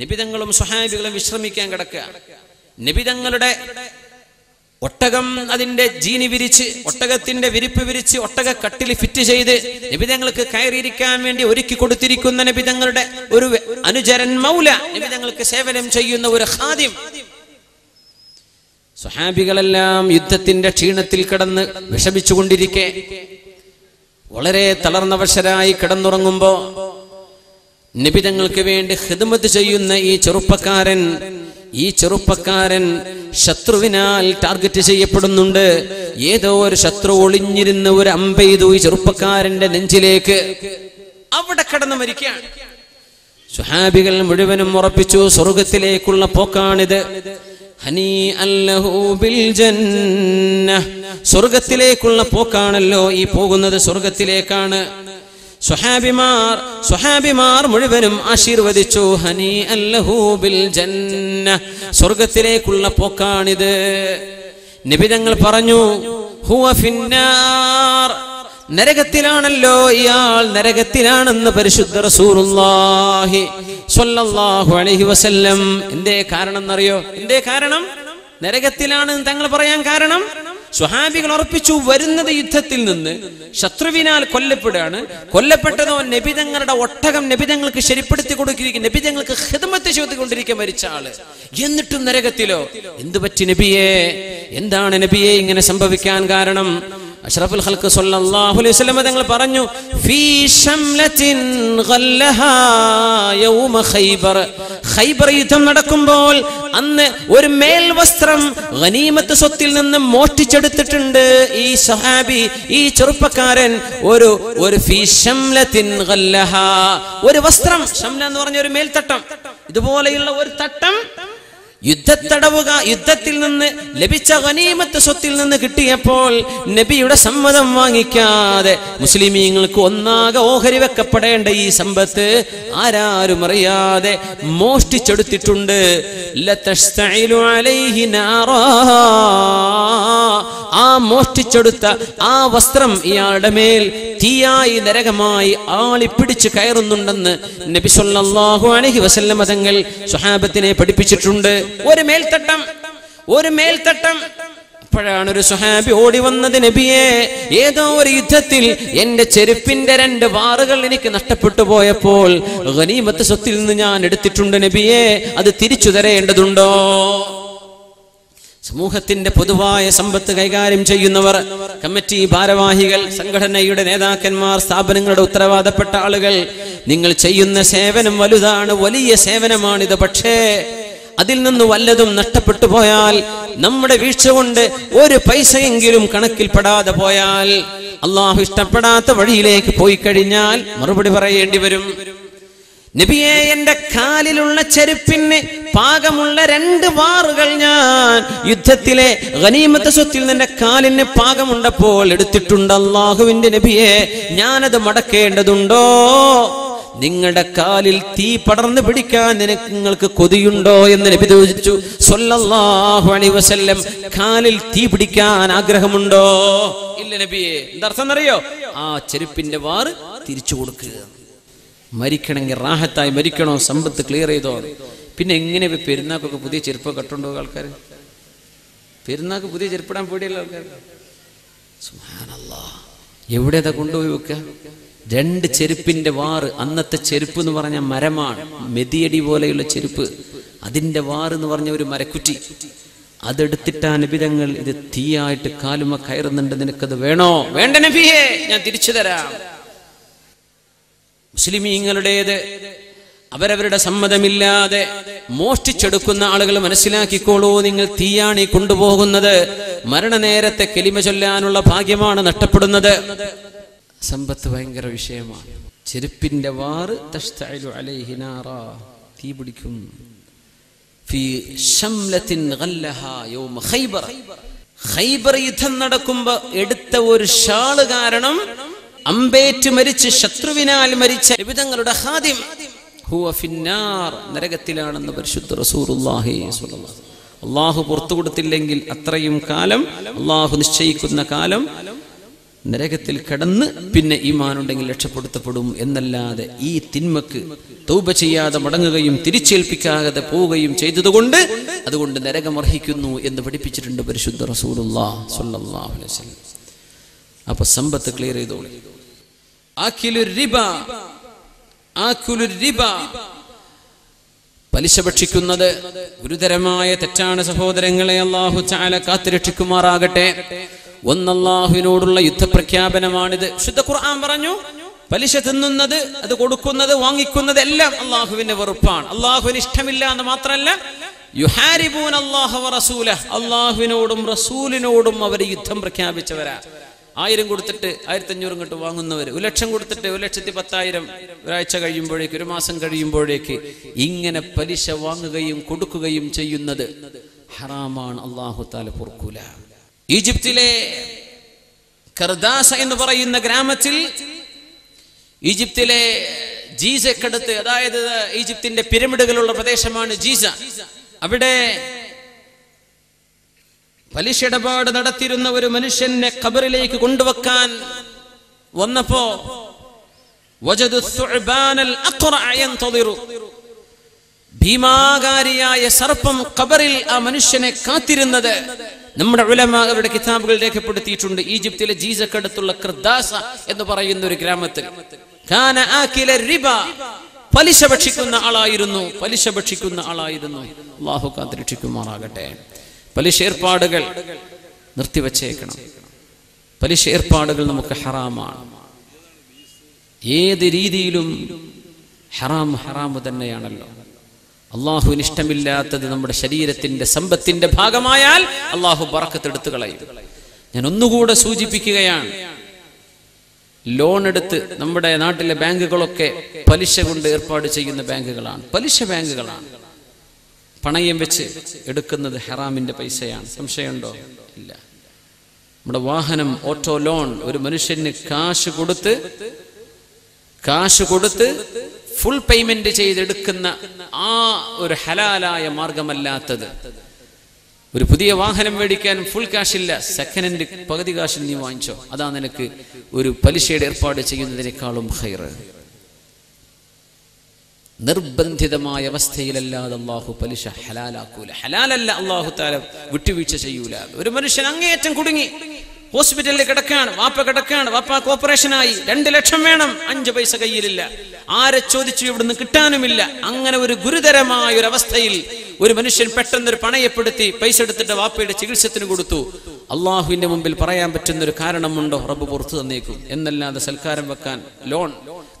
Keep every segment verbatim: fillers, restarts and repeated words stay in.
നിബിതങ്ങളും സ്വഹാബികളും വിശ്രമിക്കാൻ കിടക്കുക. നിബിതങ്ങളുടെ ഒട്ടകം അതിന്റെ ജീനി വിരിച്ച്, ഒട്ടകത്തിന്റെ വിരിപ്പ് വിരിച്ച്, ഒട്ടക കട്ടിൽ ഫിറ്റ് ചെയ്ത് നിബിതങ്ങൾക്ക് കയറിയിരിക്കാൻ വേണ്ടി ഒരുക്കി കൊടുത്തിരിക്കുന്ന നിബിതങ്ങളുടെ ഒരു അനുചരൻ മൗല, നിബിതങ്ങൾക്ക് സേവനം ചെയ്യുന്ന ഒരു ഖാദിം. സ്വഹാബികളെല്ലാം യുദ്ധത്തിന്റെ ക്ഷീണത്തിൽ കിടന്ന് വിഷമിച്ചുകൊണ്ടിരിക്കെ, വളരെ തളർന്നവശരായി കിടന്നുറങ്ങുമ്പോ നിബിതങ്ങൾക്ക് വേണ്ടി ഖിദ്മത്ത് ചെയ്യുന്ന ഈ ചെറുപ്പക്കാരൻ ഈ ചെറുപ്പക്കാരൻ ശത്രുവിനാൽ ടാർഗറ്റ് ചെയ്യപ്പെടുന്നുണ്ട്. ഏതോ ഒരു ശത്രു ഒളിഞ്ഞിരുന്ന ഒരു അമ്പെയ്തു ഈ ചെറുപ്പക്കാരന്റെ നെഞ്ചിലേക്ക്. അവിടെ കടന്നു മരിക്കുകയാണ്. സ്വഹാബികൾ മുഴുവനും ഉറപ്പിച്ചു, സ്വർഗത്തിലേക്കുള്ള പോക്കാണിത്. ഹനി അല്ലഹു ബിൽ ജന്ന, സ്വർഗത്തിലേക്കുള്ള പോക്കാണല്ലോ ഈ പോകുന്നത്, സ്വർഗത്തിലേക്കാണ്. സ്വഹാബിമാർ സ്വഹാബിമാർ മുഴുവനും ആശീർവദിച്ചു, ഹനി അല്ലഹു ബിൽ ജന്ന, സ്വർഗത്തിലേക്കുള്ള പോക്കാണിത്. നിബിതങ്ങൾ പറഞ്ഞു, ഹുവ ഫിന്നാർ, നരകത്തിലാണല്ലോ ഇയാൾ, നരകത്തിലാണെന്ന് പരിശുദ്ധ റസൂലുള്ളാഹി സ്വല്ലല്ലാഹു അലൈഹി വസല്ലം. എന്തേ കാരണം എന്നറിയോ? എന്തേ കാരണം നരകത്തിലാണെന്ന് തങ്ങൾ പറയാൻ കാരണം? സ്വഹാബികൾ ഉറപ്പിച്ചു, വരുന്നത് യുദ്ധത്തിൽ നിന്ന്, ശത്രുവിനാൽ കൊല്ലപ്പെടുകയാണ്. കൊല്ലപ്പെട്ടതോ നബിതങ്ങളുടെ ഒട്ടകം നബിതങ്ങൾക്ക് ശരിപ്പെടുത്തി കൊടുക്കുകയും നബിതങ്ങൾക്ക് ഖിദ്മത്ത് ചെയ്തുകൊണ്ടിരിക്കാൻ മരിച്ച ആള്. എന്നിട്ടും നരകത്തിലോ? എന്തു പറ്റി നബിയെ? എന്താണ് നബിയെ ഇങ്ങനെ സംഭവിക്കാൻ കാരണം? അഷ്റഫുൽ ഖൽഖ് സ്വല്ലല്ലാഹു അലൈഹി വസല്ലം തങ്ങൾ പറഞ്ഞു, ഫീ ശംലത്തിൻ ഖല്ലഹാ യൗമ ഖൈബർ. ഖൈബർ യുദ്ധം നടക്കുമ്പോൾ അന്ന് ഒരു മേൽവസ്ത്രം ഗനീമത്ത് സ്വത്തിൽ നിന്ന് മോഷ്ടിച്ചെടുത്തിട്ടുണ്ട് ഈ സഹാബി, ഈ ചെറുപ്പക്കാരൻ. ഒരു ഒരു ഫീ ശംലത്തിൻ ഖല്ലഹാ, ഒരു വസ്ത്രം, ശംല എന്ന് പറഞ്ഞ ഒരു മേൽത്തട്ടം, ഇതുപോലെയുള്ള ഒരു തട്ടം, യുദ്ധത്തടവുക യുദ്ധത്തിൽ നിന്ന് ലഭിച്ച ഗനീമത്ത് സ്വത്തിൽ നിന്ന് കിട്ടിയപ്പോൾ നബിയുടെ സമ്മതം വാങ്ങിക്കാതെ മുസ്ലിമീങ്ങൾക്ക് ഒന്നാകെ ഓഹരി വെക്കപ്പെടേണ്ട ഈ സമ്പത്ത് ആരാരും അറിയാതെ മോഷ്ടിച്ചെടുത്തിട്ടുണ്ട്. ആ മോഷ്ടിച്ചെടുത്ത ആ വസ്ത്രം ഇയാളുടെ മേൽ തീയായി, നരകമായി ആളിപ്പിടിച്ച് കയറുന്നുണ്ടെന്ന് നബി സല്ലല്ലാഹു അലൈഹി വസല്ലം തങ്ങൾ സ്വഹാബത്തിനെ പഠിപ്പിച്ചിട്ടുണ്ട്. ഒരു മേൽത്തട്ടം, ഒരു മേൽത്തട്ടം. അപ്പോഴാണ് ഒരു സ്വഹാബി ഓടി വന്നത്, നബിയെ, ഏതോ ഒരു യുദ്ധത്തിൽ എന്റെ ചെരുപ്പിന്റെ രണ്ട് വാറുകൾ എനിക്ക് നഷ്ടപ്പെട്ടു പോയപ്പോൾ ഗനീമത്ത് സ്വത്തിൽ നിന്ന് ഞാൻ എടുത്തിട്ടുണ്ട് നബിയെ, അത് തിരിച്ചു തരേണ്ടതുണ്ടോ? സമൂഹത്തിന്റെ പൊതുവായ സമ്പത്ത് കൈകാര്യം ചെയ്യുന്നവർ, കമ്മിറ്റി ഭാരവാഹികൾ, സംഘടനയുടെ നേതാക്കന്മാർ, സ്ഥാപനങ്ങളുടെ ഉത്തരവാദപ്പെട്ട ആളുകൾ, നിങ്ങൾ ചെയ്യുന്ന സേവനം വലുതാണ്, വലിയ സേവനമാണിത്. പക്ഷേ അതിൽ നിന്ന് വല്ലതും നഷ്ടപ്പെട്ടു പോയാൽ, നമ്മുടെ വീഴ്ച കൊണ്ട് ഒരു പൈസയെങ്കിലും കണക്കിൽപ്പെടാതെ പോയാൽ, അള്ളാഹു ഇഷ്ടപ്പെടാത്ത വഴിയിലേക്ക് പോയി കഴിഞ്ഞാൽ മറുപടി പറയേണ്ടി വരും. നബിയെ, എന്റെ കാലിലുള്ള ചെരുപ്പിന് പാകമുള്ള രണ്ട് വാറുകൾ ഞാൻ യുദ്ധത്തിലെ ഗനീമത്ത് സ്വത്തിൽ നിന്റെ കാലിന് പാകമുണ്ടപ്പോൾ എടുത്തിട്ടുണ്ട് അല്ലാഹുവിന്റെ നബിയെ, ഞാനത് മടക്കേണ്ടതുണ്ടോ? നിങ്ങളുടെ കാലിൽ തീ പടർന്നു പിടിക്കാൻ നിനക്ക് നിങ്ങൾക്ക് കൊതിയുണ്ടോ എന്ന് നബി ചോദിച്ചു സ്വല്ലല്ലാഹു അലൈഹി വസല്ലം. കാലിൽ തീ പിടിക്കാൻ ആഗ്രഹമുണ്ടോ? ഇല്ല നബിയെ. എന്താർത്ഥം അറിയോ? ആ ചെരുപ്പിന്റെ വാറ് തിരിച്ചു കൊടുക്കുക. മരിക്കണമെങ്കിൽ റാഹത്തായി മരിക്കണോ, സമ്പത്ത് ക്ലിയർ ചെയ്തോ? പിന്നെ എങ്ങനെ പെരുന്നാക്കൊക്കെ പുതിയ ചെരുപ്പ് കെട്ടുണ്ടോ ആൾക്കാർ? പെരുന്നാക്ക് പുതിയ ചെരുപ്പിടാൻ പേടിയുള്ള ആൾക്കാർ. സുബ്ഹാനല്ലാഹ്, എവിടെ അതാ കൊണ്ടുപോയി വെക്കുക? രണ്ട് ചെരുപ്പിന്റെ വാറ്. അന്നത്തെ ചെരുപ്പ് എന്ന് പറഞ്ഞ മരമാണ്, മെതിയടി പോലെയുള്ള ചെരുപ്പ്. അതിന്റെ വാറ് എന്ന് പറഞ്ഞ ഒരു മരക്കുറ്റി. അതെടുത്തിട്ടാ നബിതങ്ങൾ, ഇത് തീയായിട്ട് കാലുമ കയറുന്നുണ്ട്, നിനക്കത് വേണോ? വേണ്ട നബിയെ, ഞാൻ തിരിച്ചു തരാം. മുസ്ലിമീങ്ങളുടേത് അവരവരുടെ സമ്മതമില്ലാതെ മോഷ്ടിച്ചെടുക്കുന്ന ആളുകൾ, മനസ്സിലാക്കിക്കോളൂ, നിങ്ങൾ തീയാണി കൊണ്ടുപോകുന്നത്. മരണനേരത്തെ കലിമ ചൊല്ലാനുള്ള ഭാഗ്യമാണ് നഷ്ടപ്പെടുന്നത്. സമ്പത്ത് ഭയങ്കര വിഷയമാണ്. ചെരുപ്പിന്റെ വാറ് തഷ്തഇലു അലൈഹി നാറ, തീ പിടിക്കും. ഫീ ശംലത്തിൻ ഗല്ലഹാ യൗമ ഖൈബർ. ഖൈബർ യുദ്ധം നടക്കുമ്പോൾ എടുത്ത ഒരു ഷാള് കാരണം അമ്പേറ്റ് മരിച്ച്, ശത്രുവിനാൽ മരിച്ച നിബിതങ്ങളുടെ ഖാദിം ഹുവ ഫിന്നാർ, നരകത്തിലാണെന്ന് പരിശുദ്ധ റസൂലുള്ളാഹി സ്വല്ലല്ലാഹു അലൈഹി വസല്ലം. അള്ളാഹു പുറത്തു കൊടുത്തില്ലെങ്കിൽ അത്രയും കാലം, അള്ളാഹു നിശ്ചയിക്കുന്ന കാലം നരകത്തിൽ കടന്ന് പിന്നെ ഈമാനുണ്ടെങ്കിൽ രക്ഷപ്പെടുത്തപ്പെടും എന്നല്ലാതെ ഈ തിന്മക്ക് തൗബ ചെയ്യാതെ മടങ്ങുകയും തിരിച്ചേൽപ്പിക്കാതെ പോവുകയും ചെയ്തതുകൊണ്ട് അതുകൊണ്ട് നരകം അർഹിക്കുന്നു എന്ന് പഠിപ്പിച്ചിട്ടുണ്ട് പരിശുദ്ധ റസൂലുള്ളാഹി സ്വല്ലല്ലാഹു അലൈഹി വസല്ലം. അപ്പൊ സമ്പത്ത് ക്ലിയർ ചെയ്തോളൂ. ആക്കിലുർ റിബ ആക്കുലുർ റിബ പലിശ ഭക്ഷിക്കുന്നത് ഗുരുതരമായ തെറ്റാണ് സഹോദരങ്ങളെ. അല്ലാഹു തആല കാത്തുരക്ഷിക്കുമാറാകട്ടെ. ഒന്നല്ലാഹുവിനോടുള്ള യുദ്ധപ്രഖ്യാപനമാണിത്. ശുദ്ധ ഖുർആൻ പറഞ്ഞു പലിശ തിന്നുന്നത്, അത് കൊടുക്കുന്നത്, വാങ്ങിക്കുന്നത് എല്ലാം അള്ളാഹുവിന്റെ വെറുപ്പാണ്, അള്ളാഹുവിന് ഇഷ്ടമില്ല എന്ന് മാത്രമല്ല യുഹാരിബൂന അല്ലാഹ വറസൂല, അള്ളാഹുവിനോടും റസൂലിനോടും അവർ യുദ്ധം പ്രഖ്യാപിച്ചവരാ. ആയിരം കൊടുത്തിട്ട് ആയിരത്തി അഞ്ഞൂറും കിട്ടും വാങ്ങുന്നവർ, ഒരു ലക്ഷം കൊടുത്തിട്ട് ഒരു ലക്ഷത്തി പത്തായിരം ഒരാഴ്ച കഴിയുമ്പോഴേക്ക്, ഒരു മാസം കഴിയുമ്പോഴേക്ക് ഇങ്ങനെ പലിശ വാങ്ങുകയും കൊടുക്കുകയും ചെയ്യുന്നത് ഹറാമാണ്, അള്ളാഹു തആല പൊറുക്കൂല. ഈജിപ്തിലെ കർദാസ എന്ന് പറയുന്ന ഗ്രാമത്തിൽ, ഈജിപ്തിലെ ജീസക്കടുത്ത്, അതായത് ഈജിപ്തിന്റെ പിരമിഡുകളുള്ള പ്രദേശമാണ് ജീസ, അവിടെ പലിശ ഇടപാട് നടത്തിയിരുന്ന ഒരു മനുഷ്യനെ ഖബറിലേക്ക് കൊണ്ടുവെക്കാൻ വന്നപ്പോ ഭീമാകാരിയായ സർപ്പം ഖബറിൽ ആ മനുഷ്യനെ കാത്തിരുന്നത് നമ്മുടെ ഉലമാകളുടെ കിതാബുകൾ രേഖപ്പെടുത്തിയിട്ടുണ്ട്. ഈജിപ്തിലെ ജീസക്കടുത്തുള്ള കർദാസ എന്ന് പറയുന്ന ഒരു ഗ്രാമത്തിൽ കാന ആകില റിബ പലിശ ഭക്ഷിക്കുന്ന ആളായിരുന്നു പലിശ ഭക്ഷിക്കുന്ന ആളായിരുന്നു അല്ലാഹു കാത്തുരക്ഷിക്കുമാറാകട്ടെ. പലിശ ഏർപ്പാടുകൾ നിർത്തിവച്ചേക്കണം. പലിശ ഏർപ്പാടുകൾ നമുക്ക് ഹറാമാണ്, ഏത് രീതിയിലും ഹറാം ഹറാമു തന്നെയാണല്ലോ. അള്ളാഹുവിന് ഇഷ്ടമില്ലാത്തത് നമ്മുടെ ശരീരത്തിന്റെ സമ്പത്തിന്റെ ഭാഗമായാൽ അള്ളാഹു ബറക്കത്തെടുത്ത് കളയും. ഞാൻ ഒന്നുകൂടെ സൂചിപ്പിക്കുകയാണ്, ലോൺ എടുത്ത് നമ്മുടെ നാട്ടിലെ ബാങ്കുകളൊക്കെ പലിശ കൊണ്ട് ഏർപ്പാട് ചെയ്യുന്ന ബാങ്കുകളാണ്, പലിശ ബാങ്കുകളാണ്. പണയം വെച്ച് എടുക്കുന്നത് ഹറാമിന്റെ പൈസയാണ്, സംശയമുണ്ടോ? ഇല്ല. നമ്മുടെ വാഹനം, ഓട്ടോ ലോൺ, ഒരു മനുഷ്യന് കാശ് കൊടുത്ത് കാശ് കൊടുത്ത് ഫുൾ പേയ്മെന്റ് ചെയ്തെടുക്കുന്ന ആ ഒരു ഹലാലായ മാർഗമല്ലാത്തത്. ഒരു പുതിയ വാഹനം മേടിക്കാൻ ഫുൾ കാശില്ല, സെക്കൻഡ് ഹാൻഡ് പകുതി കാശിൽ നീ വാങ്ങിച്ചോ, അതാ നിനക്ക് ഒരു പലിശയുടെ ഏർപ്പാട് ചെയ്യുന്നതിനേക്കാളും ഖൈർ. നിർബന്ധിതമായ അവസ്ഥയിലല്ലാതെ അള്ളാഹു പലിശ ഹലാലാക്കൂല, ഹലാലല്ല അള്ളാഹു തആല വിട്ടുവീഴ്ച ചെയ്യൂല. ഒരു മനുഷ്യൻ അങ്ങേയറ്റം കുടുങ്ങി, ഹോസ്പിറ്റലിൽ കിടക്കാണ്, വാപ്പ കിടക്കാണ്, വാപ്പാക്ക് ഓപ്പറേഷനായി, രണ്ട് ലക്ഷം വേണം, അഞ്ച് പൈസ കയ്യിലില്ല, ആരെ ചോദിച്ചു ഇവിടുന്ന് കിട്ടാനുമില്ല. അങ്ങനെ ഒരു ഗുരുതരമായ ഒരു അവസ്ഥയിൽ ഒരു മനുഷ്യൻ പെട്ടെന്നൊരു പണയപ്പെടുത്തി പൈസ എടുത്തിട്ട് വാപ്പയുടെ ചികിത്സത്തിന് കൊടുത്തു. അള്ളാഹുവിന്റെ മുമ്പിൽ പറയാൻ പറ്റുന്ന ഒരു കാരണമുണ്ടോ? റബ്ബ് പുറത്തു തന്നേക്കും. എന്നല്ലാതെ സൽക്കാരം വെക്കാൻ ലോൺ,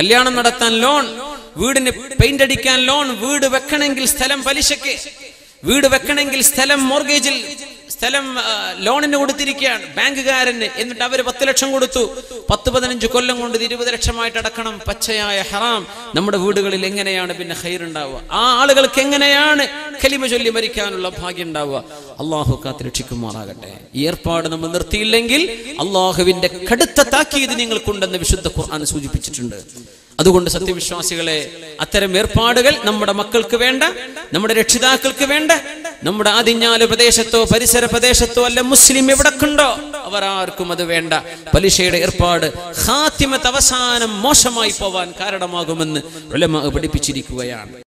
കല്യാണം നടത്താൻ ലോൺ, വീടിന് പെയിന്റ് അടിക്കാൻ ലോൺ, വീട് വെക്കണമെങ്കിൽ സ്ഥലം പലിശക്ക്, വീട് വെക്കണമെങ്കിൽ സ്ഥലം മോർഗേജിൽ, സ്ഥലം ലോണിന് കൊടുത്തിരിക്കുകയാണ് ബാങ്കുകാരന്, എന്നിട്ട് അവര് പത്ത് ലക്ഷം കൊടുത്തു, പത്ത് പതിനഞ്ച് കൊല്ലം കൊണ്ട് ഇരുപത് ലക്ഷമായിട്ട് അടക്കണം. പച്ചയായ ഹറാം. നമ്മുടെ വീടുകളിൽ എങ്ങനെയാണ് പിന്നെ ഖൈർ ഉണ്ടാവുക? ആ ആളുകൾക്ക് എങ്ങനെയാണ് കലിമ ചൊല്ലി മരിക്കാനുള്ള ഭാഗ്യം ഉണ്ടാവുക? അള്ളാഹു കാത്തുരക്ഷിക്കുമാറാകട്ടെ. ഈ ഏർപ്പാട് നമ്മൾ നിർത്തിയില്ലെങ്കിൽ അള്ളാഹുവിന്റെ കടുത്ത താക്കീത് നിങ്ങൾക്കുണ്ടെന്ന് വിശുദ്ധ ഖുർആൻ സൂചിപ്പിച്ചിട്ടുണ്ട്. അതുകൊണ്ട് സത്യവിശ്വാസികളെ, അത്തരം ഏർപ്പാടുകൾ നമ്മുടെ മക്കൾക്ക് വേണ്ട, നമ്മുടെ രക്ഷിതാക്കൾക്ക് വേണ്ട. നമ്മുടെ ആദിഞ്ഞാല് പ്രദേശത്തോ പരിസര പ്രദേശത്തോ അല്ല മുസ്ലിം എവിടക്കുണ്ടോ അവരാർക്കും അത് വേണ്ട. പലിശയുടെ ഏർപ്പാട് ഖാത്തിമത്ത് അവസാനം മോശമായി പോവാൻ കാരണമാകുമെന്ന് ഉലമാ പഠിപ്പിച്ചിരിക്കുകയാണ്.